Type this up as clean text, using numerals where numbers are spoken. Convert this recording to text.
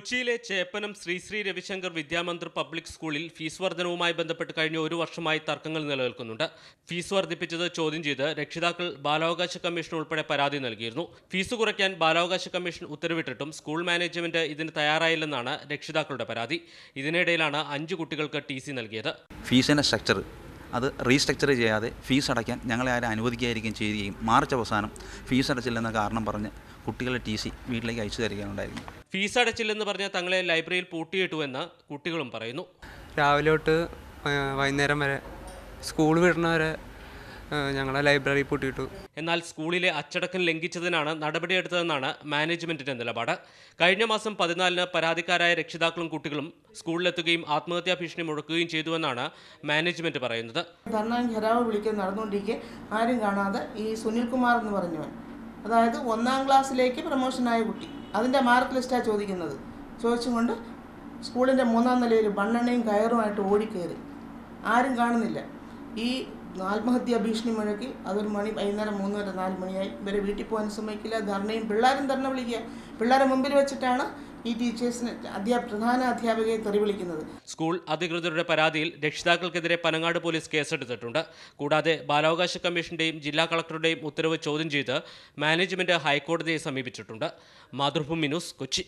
കൊച്ചിയിലെ ചേപ്പനം ശ്രീ ശ്രീ രവിശങ്കർ വിദ്യാമന്ദിർ പബ്ലിക് സ്കൂളിൽ ഫീസ് വർധനവുമായി ബന്ധപ്പെട്ട് കഴിഞ്ഞ ഒരു വർഷമായി തർക്കങ്ങൾ നിലനിൽക്കുന്നുണ്ട്. ഫീസ് വർദ്ധിപ്പിച്ചത് ചോദ്യം ചെയ്ത് രക്ഷിതാക്കൾ ബാലാവകാശ കമ്മീഷൻ ഉൾപ്പെടെ പരാതി നൽകിയിരുന്നു. ഫീസ് കുറയ്ക്കാൻ ബാലാവകാശ കമ്മീഷൻ ഉത്തരവിട്ടിട്ടും സ്കൂൾ മാനേജ്മെന്റ് ഇതിന് തയ്യാറായില്ലെന്നാണ് രക്ഷിതാക്കളുടെ പരാതി. ഇതിനിടയിലാണ് 5 കുട്ടികൾക്ക് TC നൽകിയത്. ഫീസിന്റെ സ്ട്രക്ചർ അത് റീസ്ട്രക്ചർ ചെയ്യാതെ ഫീസ് അടയ്ക്കാൻ ഞങ്ങളെ ആരും അനുവദിക്കാതിരിക്കുകയും ചെയ്യുകയും മാർച്ച് അവസാനം ഫീസ് അടച്ചില്ലെന്ന കാരണം പറഞ്ഞ് കുട്ടികളെ TC വീട്ടിലേക്ക് അയച്ചു തരികയാണുണ്ടായിരുന്നു. ഫീസ് അടച്ചില്ലെന്ന് പറഞ്ഞ് തങ്ങളെ ലൈബ്രറിയിൽ പൂട്ടിയിട്ടുവെന്ന് കുട്ടികളും പറയുന്നു. രാവിലെ തൊട്ട് വൈകുന്നേരം വരെ സ്കൂൾ വിടുന്നവരെ ഞങ്ങളെ ലൈബ്രറി പൂട്ടിയിട്ടു. എന്നാൽ സ്കൂളിലെ അച്ചടക്കം ലംഘിച്ചതിനാണ് നടപടിയെടുത്തതെന്നാണ് മാനേജ്മെന്റിന്റെ നിലപാട്. കഴിഞ്ഞ മാസം 14-ന് പരാതിക്കാരായ രക്ഷിതാക്കളും കുട്ടികളും സ്കൂളിലെത്തുകയും ആത്മഹത്യാ ഭീഷണി മുഴക്കുകയും ചെയ്തുവെന്നാണ് മാനേജ്മെന്റ് പറയുന്നത്. ധർണാവ് വിളിക്കാൻ നടന്നുകൊണ്ടിരിക്കെ ആരും കാണാതെ ഈ സുനിൽകുമാർ എന്ന് പറഞ്ഞവൻ, അതായത് 1-ാം ക്ലാസ്സിലേക്ക് പ്രൊമോഷനായ കുട്ടി, അതിൻ്റെ മാർക്ക് ലിസ്റ്റാണ് ചോദിച്ചുകൊണ്ട് സ്കൂളിൻ്റെ 3-ാം നിലയിൽ ബണ്ണണ്ണയും കയറുമായിട്ട് ഓടിക്കയറി, ആരും കാണുന്നില്ല. ഈ ആത്മഹത്യാ ഭീഷണി മുഴക്കി അതൊരു മണി വൈകുന്നേരം 3 വരെ 4 മണിയായി. ഇവരെ വീട്ടിൽ പോകാൻ ശ്രമിക്കില്ല, ധർണയും പിള്ളേരും ധർണ വിളിക്കുക. പിള്ളേരെ മുമ്പിൽ വെച്ചിട്ടാണ് ഈ ടീച്ചേഴ്സിന് പ്രധാന അധ്യാപകയെ തെറിവിളിക്കുന്നത്. സ്കൂൾ അധികൃതരുടെ പരാതിയിൽ രക്ഷിതാക്കൾക്കെതിരെ പനങ്ങാട് പോലീസ് കേസെടുത്തിട്ടുണ്ട്. കൂടാതെ ബാലാവകാശ കമ്മീഷന്റെയും ജില്ലാ കളക്ടറുടെയും ഉത്തരവ് ചോദ്യം ചെയ്ത് മാനേജ്മെന്റ് ഹൈക്കോടതിയെ സമീപിച്ചിട്ടുണ്ട്. മാതൃഭൂമി ന്യൂസ്, കൊച്ചി.